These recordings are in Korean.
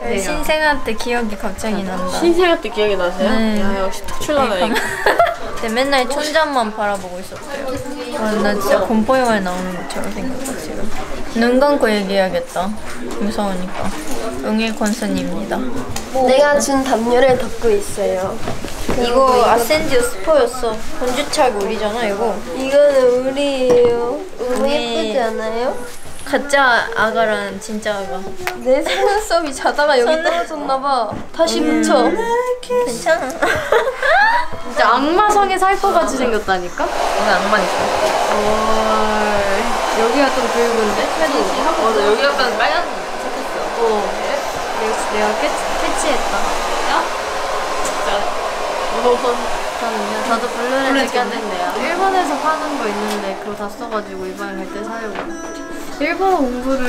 네, 신생아 때 기억이 갑자기 난다. 신생아 때 기억이 나세요? 네. 야, 역시 특출나네 이거. 근데 맨날 촌장만 바라보고 있었대요. 아, 나 진짜 공포영화에 나오는 것처럼 생겼다 지금. 눈 감고 얘기해야겠다. 무서우니까. 응일 권순입니다. 내가 준 담요를 덮고 있어요. 이거 아센디오 스포였어. 본주차기 우리잖아 이거. 이거는 우리예요. 너무 예쁘지 않아요? 가짜 아가랑 진짜 아가. 내 속눈썹이 자다가 여기 떨어졌나봐. 다시 붙여. 괜찮아. 진짜 악마성에 살 것 같이 생겼다니까? 오늘 악마니까. 오, 여기가 좀 붉은데? 맞아, 여기 약간 빨간 색했어. 어. 내가 캐치했다. 야? 진짜. 저는요. 저도 블루를 느꼈는데요. 일본에서 파는 거 있는데 그거 다 써가지고 이번에 갈 때 사려고. 일본어 공부를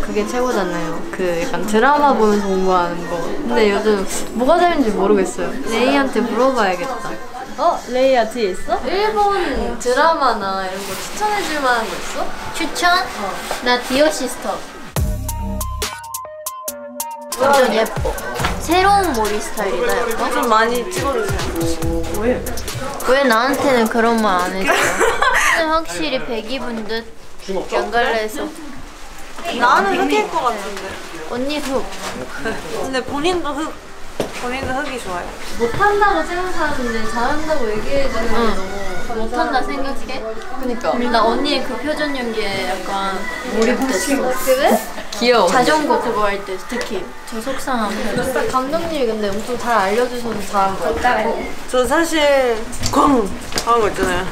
그게 최고잖아요. 그 약간 드라마 보면서 공부하는 거. 근데 요즘 뭐가 재밌는지 모르겠어요. 레이한테 물어봐야겠다. 어? 레이야 뒤에 있어? 일본 드라마나 이런 거 추천해줄 만한 거 있어? 추천? 어. 나 디어 시스터. 완전 예뻐. 새로운 머리 스타일이다. 예뻐? 좀 많이 찍어주세요. 왜 나한테는 그런 말 안 해줘? 확실히 백이 분듯. 양갈래에서 나는 흑일 것 같은데. 언니 흑. 근데 본인도 흑. 본인도 흑이 좋아요. 못한다고 생각하는데 잘한다고 얘기해주는 게 너무 못한다 생각해? 그니까. 나 언니의 그 표정 연기에 약간 몰입됐어. 그래? 귀여워. 자전거 그거 할 때 특히 저 속상함. 감독님이 근데 엄청 잘 알려주셔서 잘한 거 같아요. 저 사실 꽝 하는 거 있잖아요.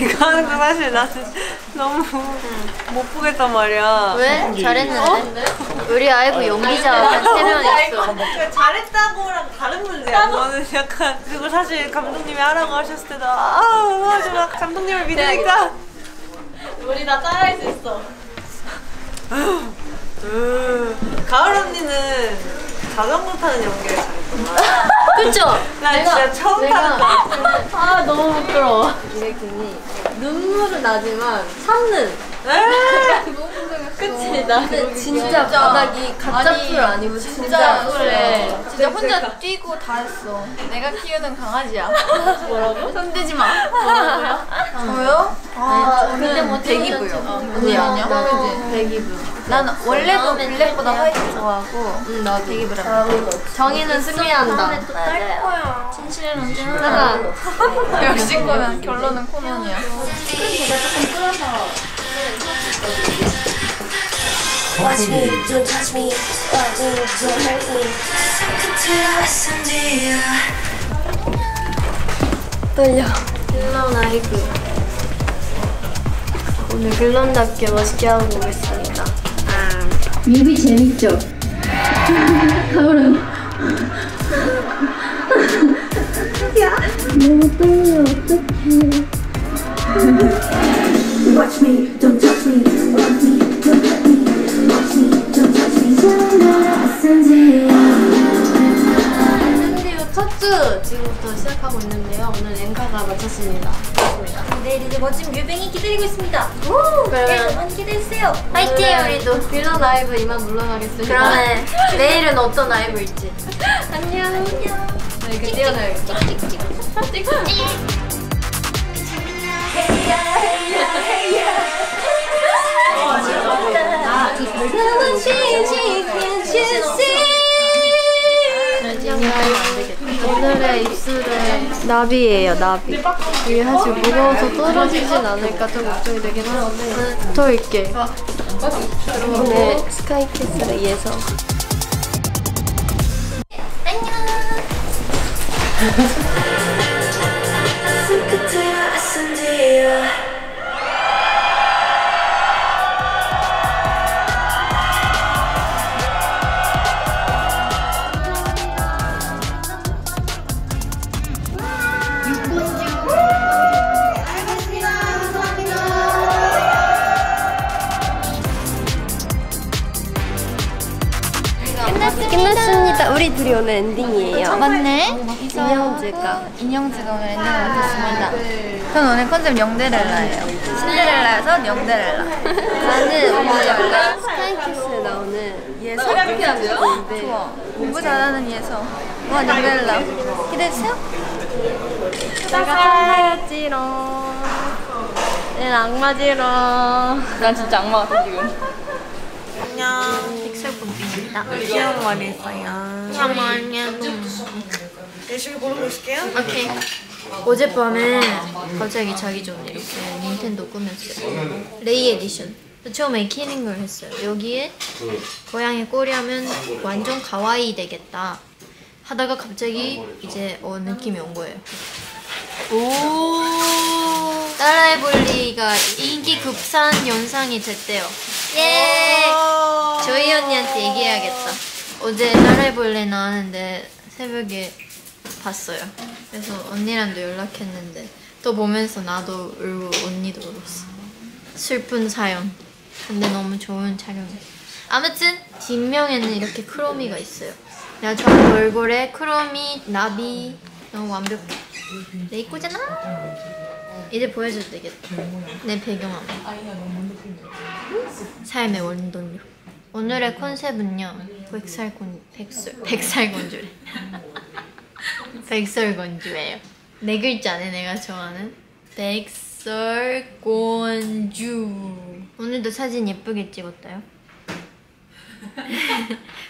이거 하는 거 사실 나는 너무 못 보겠단 말이야. 왜? 잘했는데? 어? 우리 아이고 연기자 한 3명 있어. 잘했다고랑 다른 문제야. 저는 약간 그리고 사실 감독님이 하라고 하셨을 때도 저 감독님을 믿으니까 우리 다 따라할 수 있어. 가을 언니는 자전거 타는 연기를 잘했구나. 그쵸? 나 진짜 처음 타는 거. 아 너무 부끄러워. 이혜균이 눈물은 나지만 참는. 그치? 나는 진짜 바닥이 가짜 풀 아니고 진짜 그래. 진짜 혼자 뛰고 다 했어. 내가 키우는 강아지야. 뭐라고? 손대지 마. 뭐라고요? 저요? 아 근데 뭐 대기부요. 언니야? 대기부. 난 원래도 블랙보다 화이트 좋아하고 나 되게 브라. 정의는 승리한다. 딸 거야. 진실은 언제나. 역시 코난. 결론은 코난이야. 제가 조금 끌어서. Watch me, don't touch me. Watch me, don't hurt me. 떨려. 글럼 아이브. 오늘 글럼답게 멋있게 하고 오겠습니다. 뮤비 재밌죠? 가을아 야 너무 떨려 어떡해. Watch me, don't touch me. Watch me, don't hurt me. Watch me, don't touch me. 아센디오 첫주 지금부터 시작하고 있는데요. 오늘 엔카가 마쳤습니다. 내일 이제 멋진 뮤뱅이 기다리고 있습니다. 그러면 많이 기대해주세요. 화이팅! 우리도 빌런 라이브 이만 물러나겠습니다. 그러면 내일은 어떤 라이브일지. 안녕. 안녕. 네, 이거 뛰어나야겠다. 오늘의 입술은 나비예요, 나비. 이게 사실 무거워서 떨어지진 않을까 좀 걱정이 되긴 하는데 붙어있게. 오늘 스카이캐슬에 의해서 안녕. 끝났습니다. 우리 둘이 오늘 엔딩이에요. 맞네? 인형즈가 오늘 엔딩을 못했습니다. 저는 오늘 컨셉 영데렐라예요. 신데렐라에선 영데렐라. 나는 오늘 약간 스타킹스에 나오는 예서? 좋아. 공부 잘하는 예서. 와, 영데렐라. 기대해주세요. 사랑하였지롱. 내 악마지롱. 난 진짜 악마 같아, 지금. 안녕, 픽셀본입니다. 귀여운 머리 했어요. 잠깐만요. 열심히 고르고 있을게요. 오케이. 어젯밤에 갑자기 자기 전에 이렇게 닌텐도 꾸몄어요. 레이 에디션. 처음에 키링 걸 했어요. 여기에 고양이 꼬리 하면 완전 가와이 되겠다 하다가 갑자기 이제 느낌이 온 거예요. 오, 따라해볼리가 인기 급상 연상이 됐대요. 예! 저희 언니한테 얘기해야겠다. 어제 따라해볼리 나왔는데 새벽에 봤어요. 그래서 언니랑도 연락했는데 또 보면서 나도 울고 언니도 울었어. 슬픈 사연. 근데 너무 좋은 촬영이었어. 아무튼 뒷면에는 이렇게 크로미가 있어요. 내가 좋아하는 얼굴에 크로미, 나비. 너무 완벽해. 내 입꼬잖아. 이제 보여줘도 되겠다. 내 배경화면. 삶의 원동력. 오늘의 컨셉은요. 백설건조래. 백설건조예요. 네 글자네, 내가 좋아하는 백설건조. 오늘도 사진 예쁘게 찍었다요.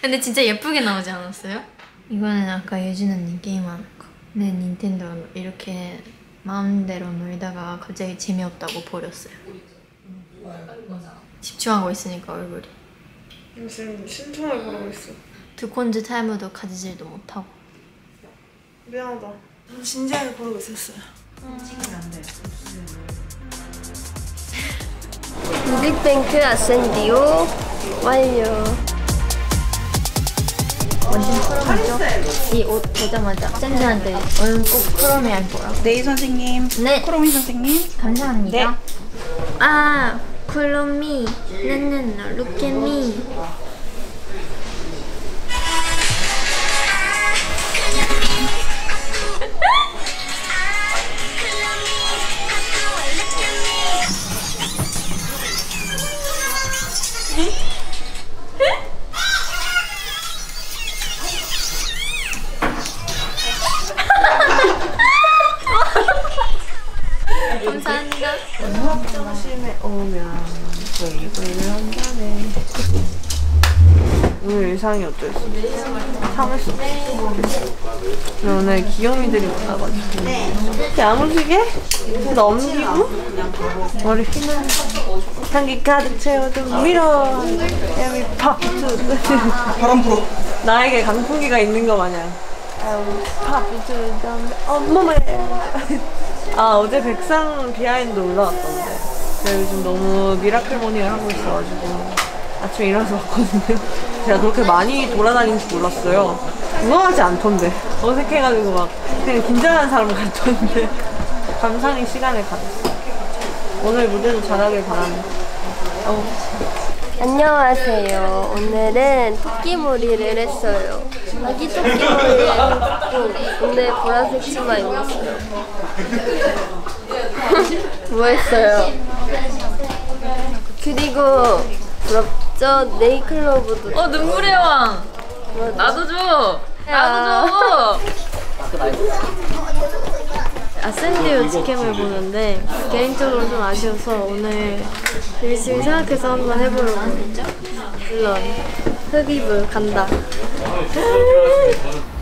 근데 진짜 예쁘게 나오지 않았어요? 이거는 아까 유진 언니 게임하는 거. 네, 닌텐도 이렇게 마음대로 놀다가 갑자기 재미없다고 버렸어요. 집중하고 있으니까 얼굴이. 지금 신청을 보라고 있어. 두콘즈 타이머도 가지질도 못하고. 미안하다. 진지하게 보라고 있었어요. 찍으면 안 돼. 뮤직뱅크 아센디오 완료. 완전 크롬이죠? 이 옷 보자마자 쌤들한테 오늘 꼭 크롬이 할 거야. 네이 선생님, 네. 크롬이 선생님 감사합니다. 네. 아, 크롬이, 네네네, look at me. 감사합니다. 점심에 오면 저희 이불을 한다네. 오늘 의상이 어땠어? 참을 수 없어. 오늘 귀염이들이 많아가지고 이렇게 야무지게 넘기고 머리 향기 가득 채워둔 미러 에미 팝투. 바람 불어. 나에게 강풍기가 있는 거 마냥 팝투 엄마매. 아, 어제 백상 비하인드 올라왔던데 제가 요즘 너무 미라클 모닝을 하고 있어가지고 아침에 일어나서 왔거든요. 제가 그렇게 많이 돌아다니는지 몰랐어요. 무거워하지 않던데 어색해가지고 막 그냥 긴장하는 사람을 같던데 감상의 시간을 가졌어요. 오늘 무대도 잘하길 바랍니다. 안녕하세요. 오늘은 토끼머리를 했어요. 아기 토끼머리를 했고 오늘 보라색 치마 입었어요. 뭐 했어요? 그리고 부럽죠? 네이클로브도. 눈물의 왕! 맞아. 나도 줘! 나도 줘! 아센디오 직캠을 보는데 개인적으로 좀 아쉬워서 오늘 열심히 생각해서 한번 해보려고. 물론 흑이불 간다.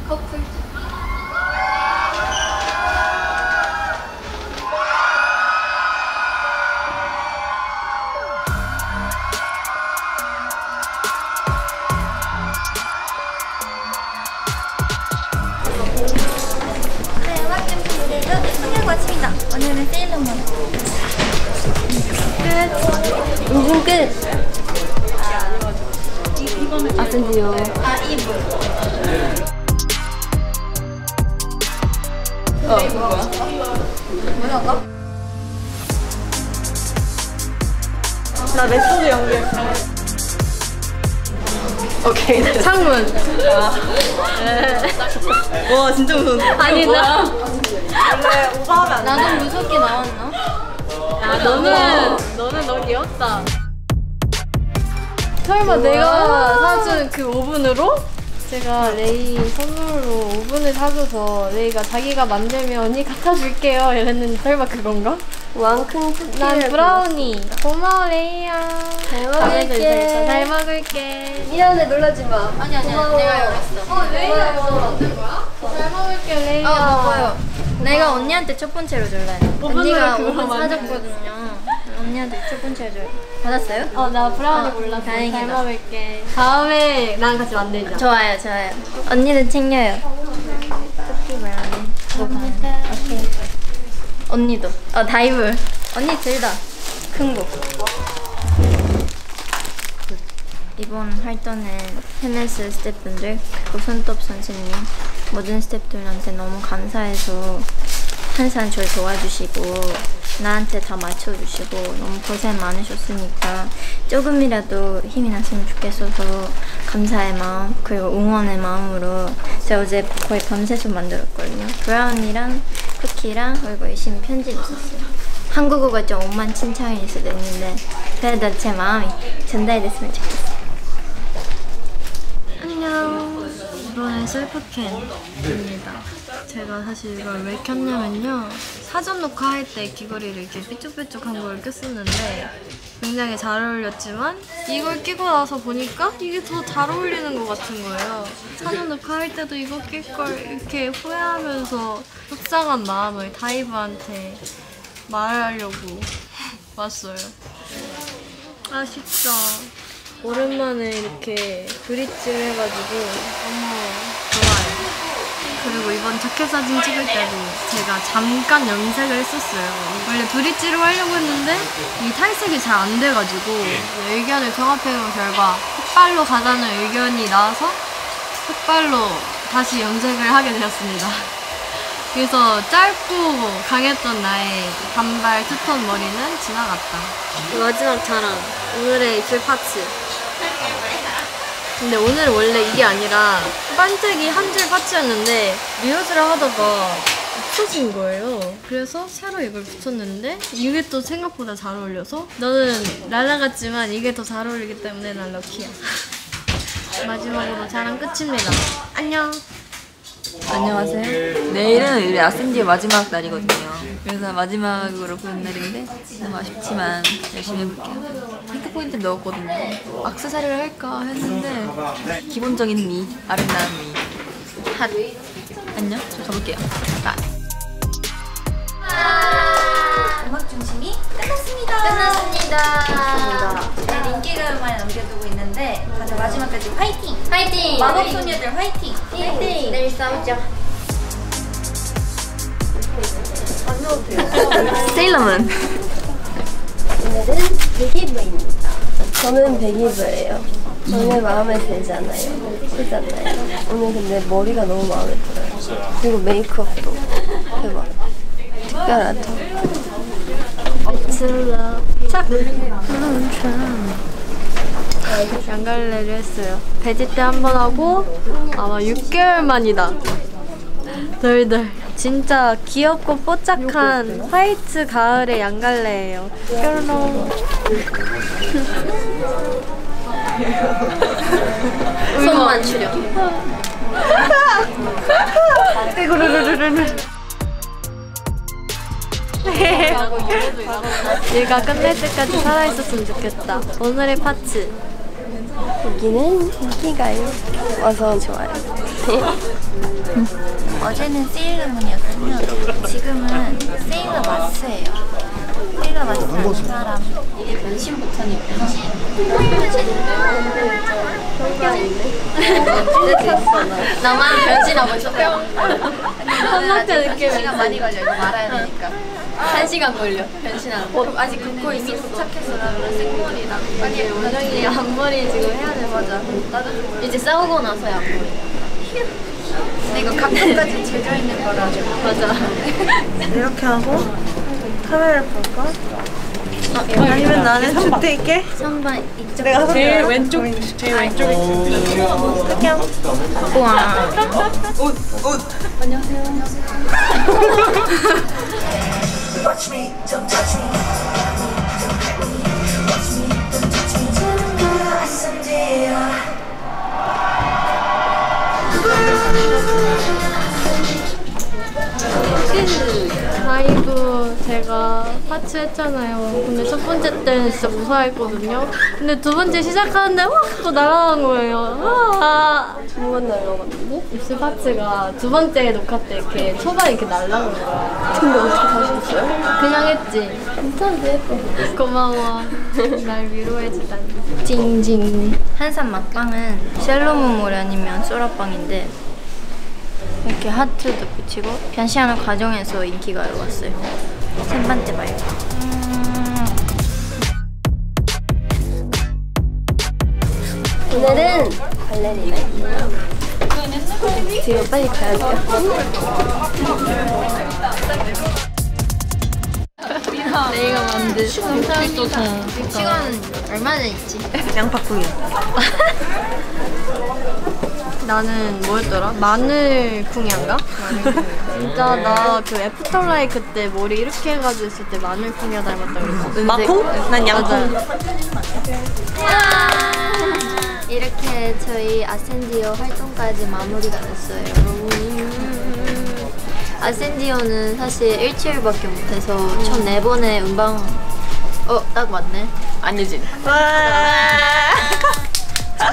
커플. 오늘은 세일러문 끝! 인증 끝! 아센디오 이불. 이거 뭐야? 나 메소드 연기했어. 오케이. 창문. 와 진짜 무서운데. 아니 나 원래 오버하면 안 돼. 나는 무섭게 나왔나? 야 너는 너무 귀엽다. 설마 내가 사준 그 오븐으로? 제가 레이 선물로 오븐을 사줘서 레이가 자기가 만들면 언니 갖다 줄게요 이랬는데 설마 그건가? 왕큰 쿠키. 난 브라우니. 고마워 레이야. 잘 먹을게. 잘 먹을게. 미안해 놀라지 마. 아니 고마워. 내가 열었어. 레이가 먼저 만들 거야? 잘 먹을게 레이야. 먹어요. 내가 언니한테 첫 번째로 줄래. 언니가 오븐 사줬거든요. 언니한테 첫 번째로 줄. 받았어요? 나 브라우니 몰랐어. 다행이다. 잘 먹을게. 다음에 나랑 같이 만들자. 좋아요. 언니는 챙겨요. 쿠키 브라우니. 오케이. 언니도. 다이브. 언니 들다. 큰 거. 이번 활동은 헤메스 스태프분들 그리고 손톱 선생님 모든 스태프들한테 너무 감사해서 항상 저를 도와주시고 나한테 다 맞춰주시고 너무 고생 많으셨으니까 조금이라도 힘이 났으면 좋겠어서 감사의 마음 그리고 응원의 마음으로 제가 어제 거의 밤새서 만들었거든요. 브라운이랑 쿠키랑 그리고 열심히 편집했었어요. 한국어가 좀 엉망진창일 수도 있는데 그래도 제 마음이 전달됐으면 좋겠어요. 안녕. 이번에 셀프캠입니다. 제가 사실 이걸 왜 켰냐면요, 사전 녹화할 때 귀걸이를 이렇게 삐쭉삐쭉한 걸 꼈었는데 굉장히 잘 어울렸지만 이걸 끼고 나서 보니까 이게 더 잘 어울리는 것 같은 거예요. 사전 녹화할 때도 이거 낄 걸 이렇게 후회하면서 속상한 마음을 다이브한테 말하려고 왔어요. 아쉽다. 오랜만에 이렇게 브릿질 해가지고 그리고 이번 자켓 사진 찍을 때도 제가 잠깐 염색을 했었어요. 원래 브릿지로 하려고 했는데 이 탈색이 잘 안 돼가지고 의견을 종합해본 결과 흑발로 가자는 의견이 나와서 흑발로 다시 염색을 하게 되었습니다. 그래서 짧고 강했던 나의 단발 투톤 머리는 지나갔다. 마지막 자랑, 오늘의 입술 파츠. 근데 오늘 원래 이게 아니라 반짝이 한 줄 파츠였는데 리허설을 하다가 없어진 거예요. 그래서 새로 이걸 붙였는데 이게 또 생각보다 잘 어울려서 너는 랄라 같지만 이게 더 잘 어울리기 때문에 난 럭키야. 마지막으로 자랑 끝입니다. 안녕. 안녕하세요. 내일은 우리 아센디오 마지막 날이거든요. 그래서 마지막으로 보는 날인데 너무 아쉽지만 열심히 해볼게요. 히트 포인트 넣었거든요. 액세서리를 할까 했는데 기본적인 미, 아름다운 미. 핫. 안녕. 저 가볼게요. 바이. 음악 중심이 끝났습니다. 제 링키가만 남겨두고 있는데 다들 마지막까지 화이팅! 화이팅! 마법소녀들 화이팅! 화이팅! 내일 싸우죠. 안 넣어도 돼요. 세일러문. 오늘은 베기브입니다. 저는 베기브예요. 저는 마음에 들지 않아요. 오늘 근데 머리가 너무 마음에 들어요. 그리고 메이크업도 대박. 특별하죠. 양갈래를 했어요. 베지 때 한 번 하고 아마 6개월 만이다. 덜덜. 진짜 귀엽고 뽀짝한 화이트 가을의 양갈래예요. 뾰로롱. 손만 추려. 얘가 끝날 때까지 살아있었으면 좋겠다. 오늘의 파츠. 여기는 인기가요. 와서 좋아요. 어제는 세일러문이었으면 지금은 세일러마스예요. 세일러마스 한 사람. 이게 변신 버튼이에요. 나만 변신하고 있었어요. 한마디 느낌. 시간 많이 걸려. 이거 말아야 되니까. 1시간 걸려. 변신하고. 아직 긋고 있어. 도착해서 나는 생머리랑. 아니 원영이 앞머리 지금 해야 돼. 맞아. 나도 좀 이제 싸우고 나서야 앞머리. 근데 이거 각도까지 재져 있는 거라. 맞아. 이렇게 하고 카메라를 볼까? 아니면 나는 주택 있게? 3번 이쪽. 내가 제일 왼쪽. 제일 왼쪽에. 안녕. 우와. 옷. 안녕하세요. 라이브 제가 파츠 했잖아요. 근데 첫 번째 때는 진짜 무사했거든요. 근데 두 번째 시작하는데 확 또 날아간 거예요. 정말 날아갔는데? 입술 파츠가 두 번째 녹화 때 이렇게 초반에 이렇게 날아간 거야. 근데 어떻게 다시 했어요? 그냥 했지. 괜찮은데 예뻐. 고마워. 날 위로해주다니. 징징. 한산 맛빵은 세일러문 모래아니면 소라빵인데 이렇게 하트도 붙이고 변시하는 과정에서 인기가 왔어요. 3번째 말고 오늘은 발레리네. 지금 빨리 가야 돼요. 내가 만든 시간은 얼마나 있지? 양파구이. 나는 뭐였더라? 마늘쿵이인가? 진짜 나 그 애프터 라이크 때 머리 이렇게 해가지고 있을 때 마늘쿵이가 닮았다 그랬어. 마콩? 난 양콩. 이렇게 저희 아센디오 활동까지 마무리가 됐어요. 아센디오는 사실 일주일밖에 못해서 총 4번의 음방 딱 맞네. 안유진.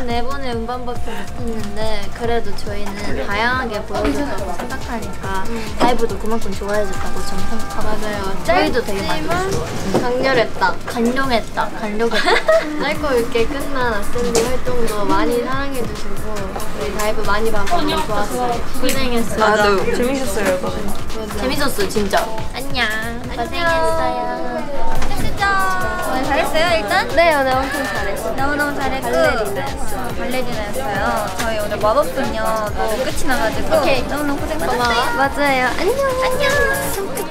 네 번의 음반밖에 못했는데 그래도 저희는 다양하게 보여줬다고 생각하니까 라이브도 그만큼 좋아해줬다고 저는 생각하고 맞아요. 저희도 되게 많이 좋아했어요. 강렬했다. 감동했다. 감동했다. 짧고 이렇게 끝난 아센디 활동도 많이 사랑해주시고 우리 라이브 많이 봐서 너무 좋았어요. 고생했어요. 맞아요. 재밌었어요. 맞아요. 재밌었어요 진짜. 안녕. 고생했어요. 오늘 잘했어요 일단? 네 오늘 엄청 잘했어요. 너무너무 잘했고 발레리나였어요. 저희 오늘 마법소녀도 끝이 나가지고 오케이. 너무너무 고생 많았어요. 맞아요. 안녕. 안녕.